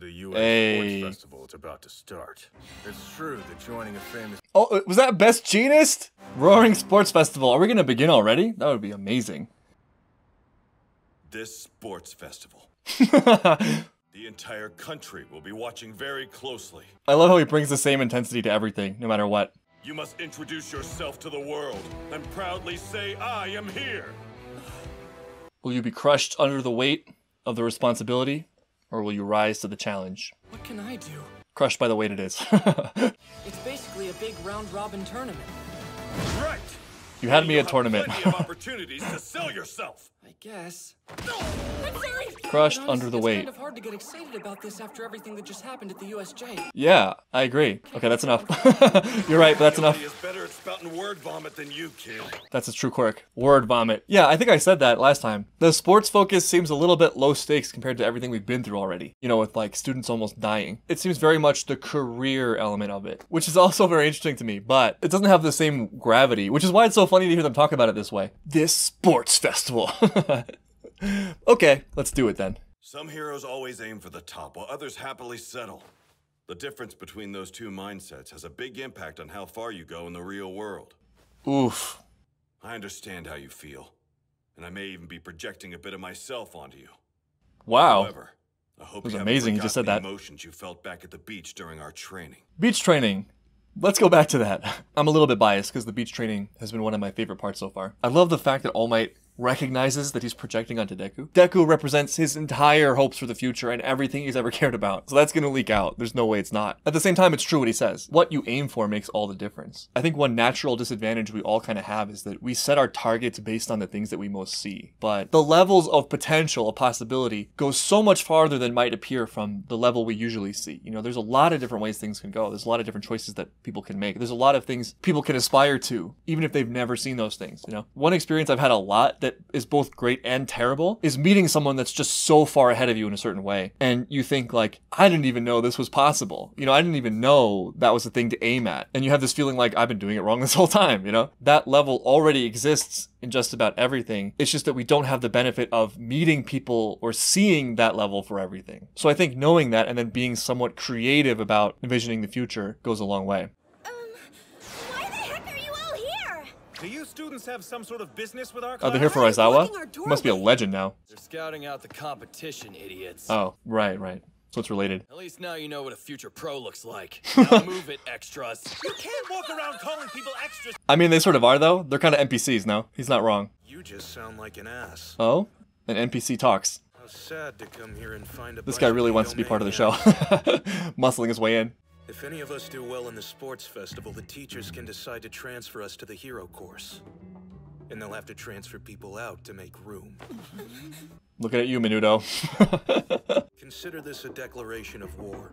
The UA Sports Festival is about to start. It's true that joining a famous... Oh, was that Best Genist? Roaring Sports Festival. Are we going to begin already? That would be amazing. This sports festival. The entire country will be watching very closely. I love how he brings the same intensity to everything, no matter what. You must introduce yourself to the world and proudly say, I am here. Will you be crushed under the weight of the responsibility, or will you rise to the challenge? What can I do? Crushed by the weight it is. It's basically a big round-robin tournament. Right. You had me at tournament. Plenty of opportunities to sell yourself. I guess. I'm sorry. Crushed under the weight. It's kind of hard to get excited about this after everything that just happened at the USJ. Yeah, I agree. Okay, that's enough. You're right, but that's enough. Is better at spouting word vomit than you, kid. That's his true quirk. Word vomit. Yeah, I think I said that last time. The sports focus seems a little bit low stakes compared to everything we've been through already. You know, with like students almost dying. It seems very much the career element of it, which is also very interesting to me, but it doesn't have the same gravity, which is why it's so funny to hear them talk about it this way. This sports festival. Okay, let's do it then. Some heroes always aim for the top, while others happily settle. The difference between those two mindsets has a big impact on how far you go in the real world. Oof. I understand how you feel, and I may even be projecting a bit of myself onto you. Wow. However, I hope you haven't forgotten the emotions you felt back at the beach during our training. Beach training. Let's go back to that. I'm a little bit biased because the beach training has been one of my favorite parts so far. I love the fact that All Might recognizes that he's projecting onto Deku. Deku represents his entire hopes for the future and everything he's ever cared about. So that's going to leak out. There's no way it's not. At the same time, it's true what he says. What you aim for makes all the difference. I think one natural disadvantage we all kind of have is that we set our targets based on the things that we most see. But the levels of potential, of possibility, go so much farther than might appear from the level we usually see. You know, there's a lot of different ways things can go. There's a lot of different choices that people can make. There's a lot of things people can aspire to, even if they've never seen those things, you know? One experience I've had a lot that is both great and terrible is meeting someone that's just so far ahead of you in a certain way, and you think like, I didn't even know this was possible, you know, I didn't even know that was the thing to aim at, and you have this feeling like, I've been doing it wrong this whole time, you know? That level already exists in just about everything. It's just that we don't have the benefit of meeting people or seeing that level for everything. So I think knowing that and then being somewhat creative about envisioning the future goes a long way. Do you students have some sort of business with our class? Oh, they're here for Aizawa? He must be a legend now. They're scouting out the competition, idiots. Oh, right, right. So it's related. At least now you know what a future pro looks like. Now move it, extras. You can't walk around calling people extras. I mean, they sort of are, though. They're kind of NPCs now. He's not wrong. You just sound like an ass. Oh? An NPC talks. How sad to come here and find a... This guy really wants to be part of the show. Muscling his way in. If any of us do well in the sports festival, the teachers can decide to transfer us to the hero course. And they'll have to transfer people out to make room. Looking at you, Menudo. Consider this a declaration of war.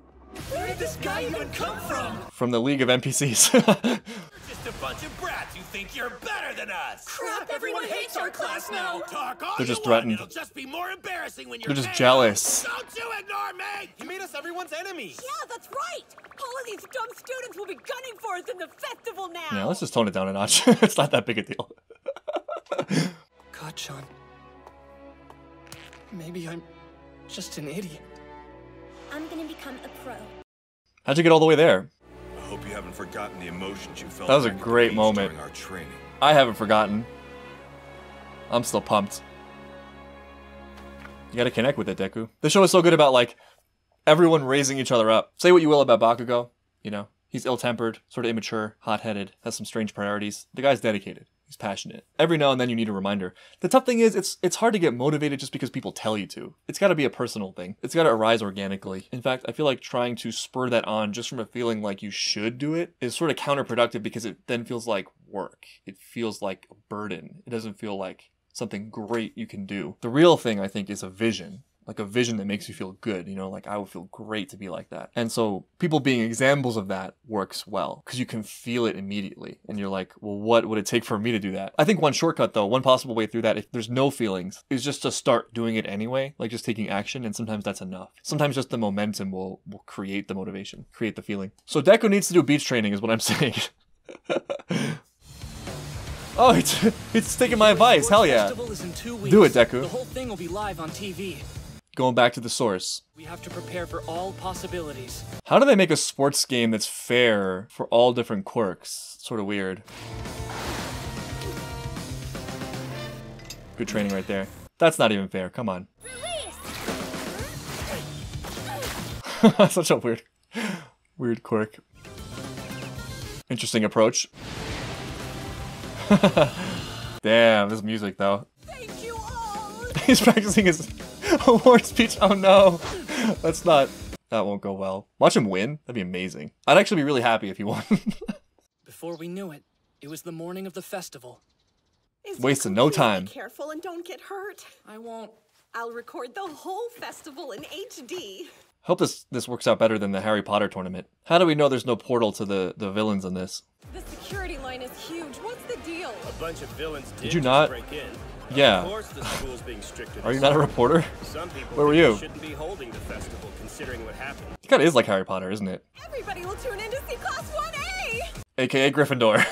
Where did this guy even come from? From the League of NPCs. You're just a bunch of brats who think you're better than us. Crap, everyone hates our class now. Talk all They're just threatened. It'll just be more embarrassing when you're They're just jealous. Don't you ignore me! You made us everyone's enemies. Yeah, that's right. All of these dumb students will be gunning for us in the festival now. Yeah, let's just tone it down a notch. It's not that big a deal. God, Sean. Maybe I'm just an idiot. I'm gonna become a pro. How'd you get all the way there? I hope you haven't forgotten the emotions you felt. That was a great moment. During our training. I haven't forgotten. I'm still pumped. You gotta connect with it, Deku. The show is so good about like everyone raising each other up. Say what you will about Bakugo, you know, he's ill-tempered, sort of immature, hot-headed, has some strange priorities. The guy's dedicated. He's passionate. Every now and then you need a reminder. The tough thing is it's hard to get motivated just because people tell you to. It's got to be a personal thing. It's got to arise organically. In fact, I feel like trying to spur that on just from a feeling like you should do it is sort of counterproductive because it then feels like work. It feels like a burden. It doesn't feel like something great you can do. The real thing, I think, is a vision. Like a vision that makes you feel good, you know, like I would feel great to be like that. And so people being examples of that works well because you can feel it immediately. And you're like, well, what would it take for me to do that? I think one shortcut though, one possible way through that, if there's no feelings, is just to start doing it anyway, like just taking action. And sometimes that's enough. Sometimes just the momentum will create the motivation, create the feeling. So Deku needs to do beach training is what I'm saying. Oh, it's taking my advice. Hell yeah. Do it, Deku. The whole thing will be live on TV. going back to the source. We have to prepare for all possibilities. How do they make a sports game that's fair for all different quirks? It's sort of weird. Good training right there. That's not even fair. Come on. Such a weird quirk. Interesting approach. Damn, this music though. Thank you all. He's practicing his award speech. Oh no, that's not. That won't go well. Watch him win. That'd be amazing. I'd actually be really happy if he won. Before we knew it, it was the morning of the festival. Wasting no time. Be careful and don't get hurt. I won't. I'll record the whole festival in HD. Hope this works out better than the Harry Potter tournament. How do we know there's no portal to the villains in this? The security line is huge. What's the deal? A bunch of villains did you not break in. Yeah. Of course the school's being stricter. Are you not a reporter? Some people where were you? Shouldn't be holding the festival considering what happened. It kind of is like Harry Potter, isn't it? Everybody will tune in to see Class 1A. AKA Gryffindor.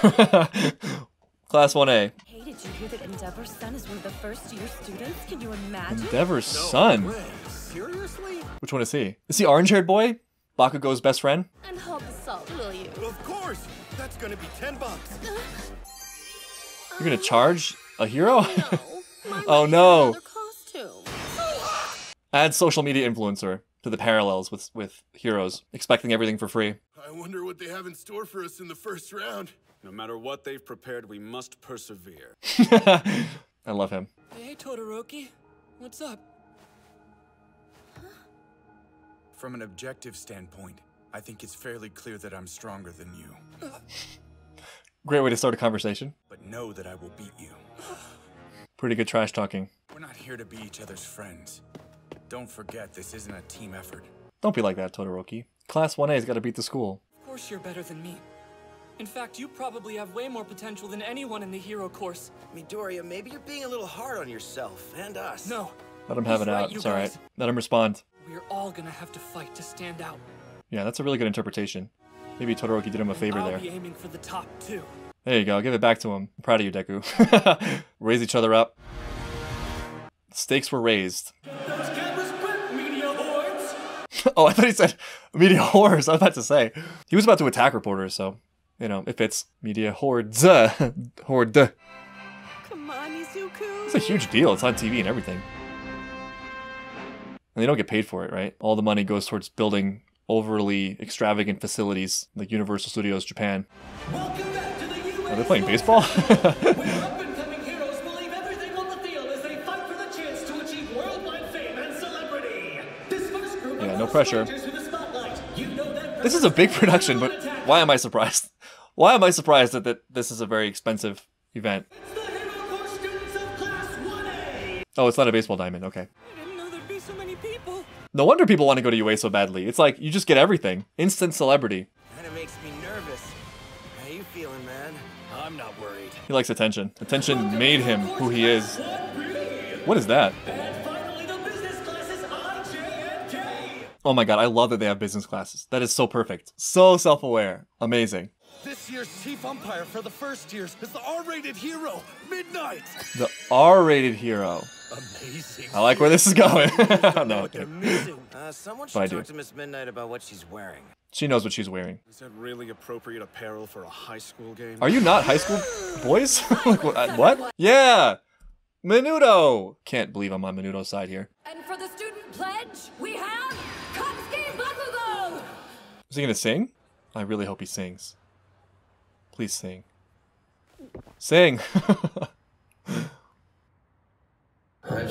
Class 1A. Hey, did you hear that Endeavor's son is one of the first-year students? Can you imagine? Endeavor's son? No, seriously? Which one is he? Is he orange-haired boy? Bakugo's best friend? And help us out, will you? Well, of course! That's gonna be $10. You're gonna charge a hero? No. Oh no! Add social media influencer to the parallels with heroes, expecting everything for free. I wonder what they have in store for us in the first round. No matter what they've prepared, we must persevere. I love him. Hey, Todoroki. What's up? Huh? From an objective standpoint, I think it's fairly clear that I'm stronger than you. Great way to start a conversation. But know that I will beat you. Pretty good trash talking. We're not here to be each other's friends. Don't forget, this isn't a team effort. Don't be like that, Todoroki. Class 1A's got to beat the school. Of course you're better than me. In fact, you probably have way more potential than anyone in the hero course. Midoriya, maybe you're being a little hard on yourself and us. No. Let him have it out. It's all right. Let him respond. We're all gonna have to fight to stand out. Yeah, that's a really good interpretation. Maybe Todoroki did him a favor there. I'll be aiming for the top two. There you go. Give it back to him. I'm proud of you, Deku. Raise each other up. Stakes were raised. Those cameras quit, media hordes. Oh, I thought he said media hordes. I was about to say he was about to attack reporters, so. You know, if it's media hordes, horde. Come on, Izuku. It's a huge deal. It's on TV and everything. And they don't get paid for it, right? All the money goes towards building overly extravagant facilities like Universal Studios Japan. Welcome back to the UA. Are they playing baseball? Where up-and-coming heroes will leave everything on the field as they fight for the chance to achieve worldwide fame and celebrity. This first group of no pressure. You know that this is a big production, but why am I surprised? Why am I surprised that this is a very expensive event? It's the hero course students of Class 1A. Oh, it's not a baseball diamond. Okay. I didn't know there'd be so many people. No wonder people want to go to UA so badly. It's like you just get everything. Instant celebrity. Kind of makes me nervous. How you feeling, man? I'm not worried. He likes attention. Attention made him who he is. What is that? And finally, the business classes I, J, and K. Oh my god, I love that they have business classes. That is so perfect. So self-aware. Amazing. This year's chief umpire for the first years is the R-rated hero, Midnight. The R-rated hero. Amazing. I like where this is going. No, amazing. Someone should talk to Miss Midnight about what she's wearing. She knows what she's wearing. Is that really appropriate apparel for a high school game? Are you not high school boys? Like, what? Yeah. Menudo. Can't believe I'm on Menudo's side here. And for the student pledge, we have Katsuki Bakugo. Is he gonna sing? I really hope he sings. Please sing. Sing! I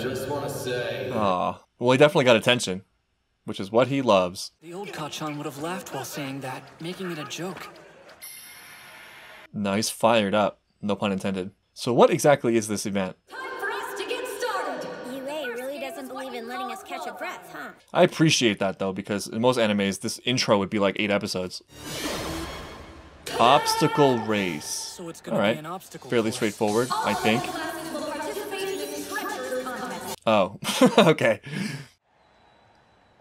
just want to say... Aw. Well, he definitely got attention, which is what he loves. The old Kachan would have laughed while saying that, making it a joke. Now he's fired up. No pun intended. So what exactly is this event? Time for us to get started! UA really doesn't believe in letting us catch a breath, huh? I appreciate that, though, because in most animes, this intro would be like 8 episodes. Obstacle race. So it's gonna be an obstacle fairly course. Straightforward, I think. Oh, okay.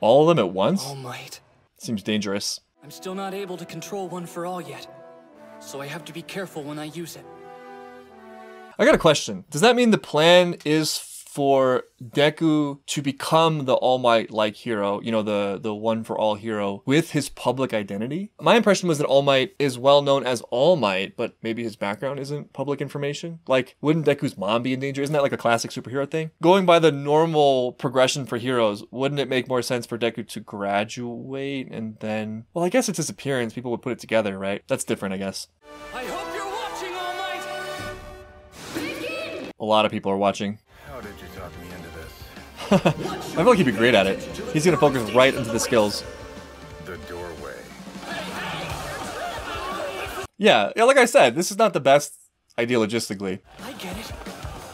All of them at once? All Might. Seems dangerous. I'm still not able to control one for all yet, so I have to be careful when I use it. I got a question. Does that mean the plan is for Deku to become the All Might-like hero, you know, the one for all hero, with his public identity. My impression was that All Might is well known as All Might, but maybe his background isn't public information. Like, wouldn't Deku's mom be in danger? Isn't that like a classic superhero thing? Going by the normal progression for heroes, wouldn't it make more sense for Deku to graduate and then... Well, I guess it's his appearance. People would put it together, right? That's different, I guess. I hope you're watching, All Might! A lot of people are watching. How did you talk me into this? I feel like he'd be great at it. He's gonna focus right into the skills. The doorway. Yeah, like I said, this is not the best idea logistically. I get it.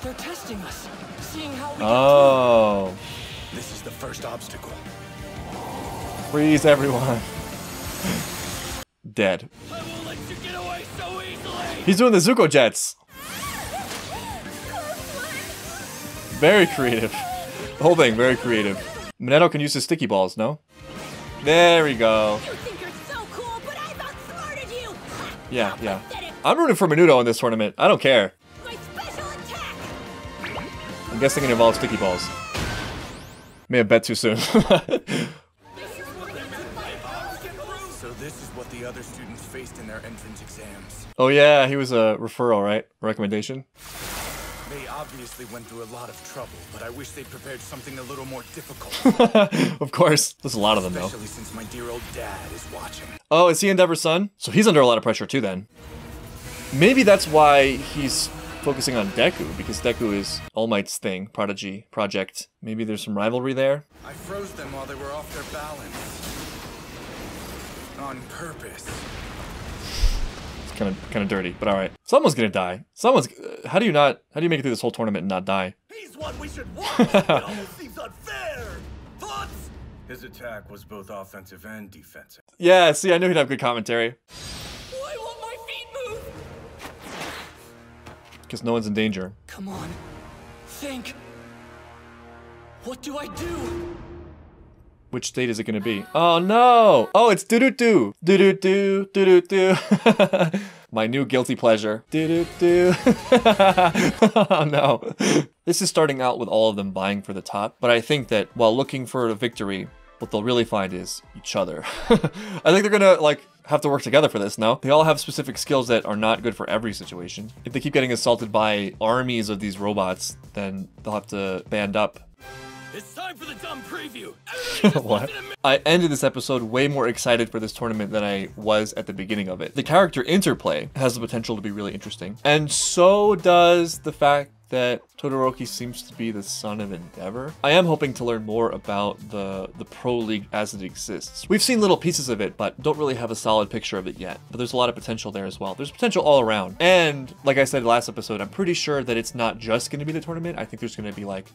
They're testing us, seeing how we oh. This is the first obstacle. Freeze, everyone. Dead. I won't let you get away so easily. He's doing the Zuko jets. Very creative. The whole thing, very creative. Mineta can use his sticky balls, no? There we go. You think you're so cool, but I've outsmarted you. Yeah. I'm rooting for Menudo in this tournament. I don't care. My special attack. I'm guessing it involves sticky balls. May have bet too soon. This is what the other students faced in their entrance exams. Oh yeah, he was a referral, right? Recommendation? They obviously went through a lot of trouble, but I wish they prepared something a little more difficult. Of course. There's a lot of them, though. Especially since my dear old dad is watching. Oh, is he Endeavor's son? So he's under a lot of pressure, too, then. Maybe that's why he's focusing on Deku, because Deku is All Might's thing, prodigy, project. Maybe there's some rivalry there? I froze them while they were off their balance. On purpose. It's kind of dirty, but all right. Someone's gonna die. Someone's. How do you make it through this whole tournament and not die? He's one we should watch. It almost seems unfair. Thoughts? His attack was both offensive and defensive. Yeah. See, I knew he'd have good commentary. Why won't my feet move? Because no one's in danger. Come on, think. What do I do? Which state is it gonna be? Oh no! Oh, it's do-do-do! Do-do-do, do-do-do. My new guilty pleasure. Do-do-do. Oh no. This is starting out with all of them vying for the top, but I think that while looking for a victory, what they'll really find is each other. I think they're gonna, like, have to work together for this, no? They all have specific skills that are not good for every situation. If they keep getting assaulted by armies of these robots, then they'll have to band up. It's time for the dumb preview. What? I ended this episode way more excited for this tournament than I was at the beginning of it. The character interplay has the potential to be really interesting. And so does the fact that Todoroki seems to be the son of Endeavor. I am hoping to learn more about the Pro League as it exists. We've seen little pieces of it, but don't really have a solid picture of it yet. But there's a lot of potential there as well. There's potential all around. And like I said last episode, I'm pretty sure that it's not just going to be the tournament. I think there's going to be like...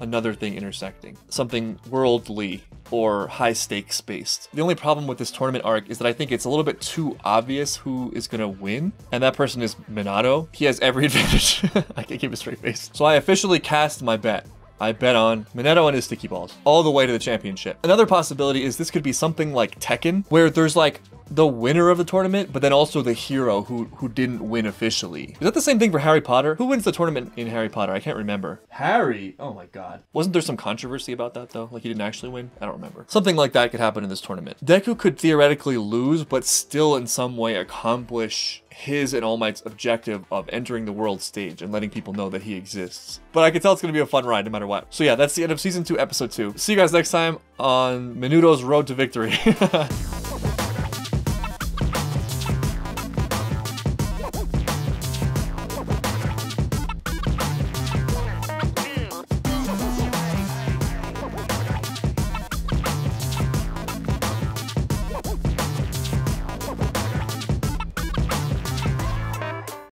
another thing intersecting, something worldly or high stakes based. The only problem with this tournament arc is that I think it's a little bit too obvious who is going to win, and that person is Minato. He has every advantage. I can't keep a straight face. So I officially cast my bet. I bet on Mineta and his sticky balls all the way to the championship. Another possibility is this could be something like Tekken, where there's like the winner of the tournament, but then also the hero who didn't win officially. Is that the same thing for Harry Potter? Who wins the tournament in Harry Potter? I can't remember. Harry? Oh my God. Wasn't there some controversy about that though? Like he didn't actually win? I don't remember. Something like that could happen in this tournament. Deku could theoretically lose, but still in some way accomplish his and All Might's objective of entering the world stage and letting people know that he exists. But I can tell it's going to be a fun ride no matter what. So yeah, that's the end of season 2, episode 2. See you guys next time on Menudo's Road to Victory.